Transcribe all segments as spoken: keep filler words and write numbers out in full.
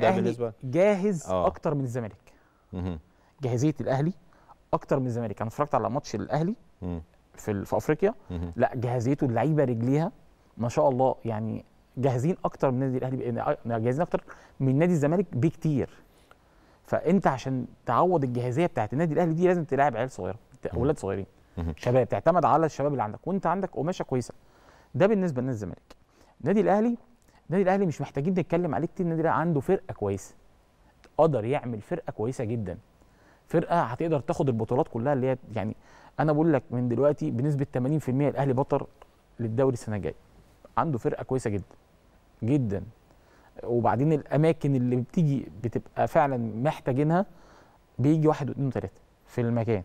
الاهلي جاهز أوه. اكتر من الزمالك. مم. جاهزيه الاهلي اكتر من الزمالك. انا اتفرجت على ماتش الاهلي مم. في في افريقيا. مم. لا جاهزيته اللعيبه رجليها ما شاء الله، يعني جاهزين اكتر من النادي الاهلي، جاهزين اكتر من نادي الزمالك بكتير. فانت عشان تعوض الجاهزيه بتاعت النادي الاهلي دي لازم تلاعب عيال صغيره، اولاد صغيرين، شباب، تعتمد على الشباب اللي عندك، وانت عندك قماشه كويسه. ده بالنسبه لنادي الزمالك. النادي الاهلي النادي الاهلي مش محتاجين نتكلم عليه كتير، النادي الاهلي عنده فرقه كويسه، قدر يعمل فرقه كويسه جدا، فرقه هتقدر تاخد البطولات كلها اللي هي، يعني انا بقول لك من دلوقتي بنسبه ثمانين في المية الاهلي بطل للدوري السنه الجايه. عنده فرقه كويسه جدا جدا، وبعدين الاماكن اللي بتيجي بتبقى فعلا محتاجينها، بيجي واحد واثنين وثلاثه في المكان.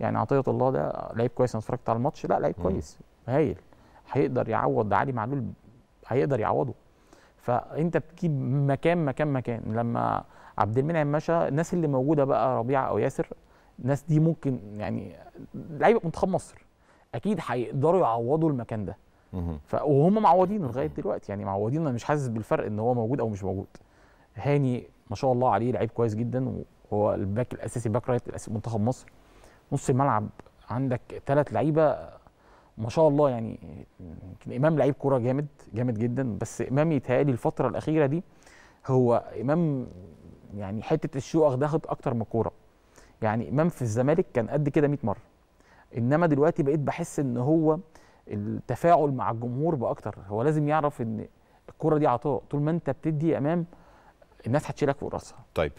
يعني عطيه الله ده لعيب كويس، انا اتفرجت على الماتش، لا لعيب كويس هايل، هيقدر يعوض علي معلول، هيقدر يعوضه. فانت بتجيب مكان مكان مكان. لما عبد المنعم مشى، الناس اللي موجوده بقى ربيعه او ياسر، الناس دي ممكن يعني لعيبه منتخب مصر اكيد هيقدروا يعوضوا المكان ده. ف... وهم معوضينه لغايه دلوقتي، يعني معوضين. انا مش حاسس بالفرق ان هو موجود او مش موجود. هاني ما شاء الله عليه لعيب كويس جدا، وهو الباك الاساسي، باك رايت الاساسي منتخب مصر. نص الملعب عندك ثلاث لعيبه ما شاء الله، يعني امام لعيب كوره جامد جامد جدا، بس امام يتهيألي الفتره الاخيره دي هو امام، يعني حته الشوق ده خد اكتر من الكوره. يعني امام في الزمالك كان قد كده مية مره، انما دلوقتي بقيت بحس ان هو التفاعل مع الجمهور باكتر. هو لازم يعرف ان الكوره دي عطاء، طول ما انت بتدي امام الناس هتشيلك فوق راسها. طيب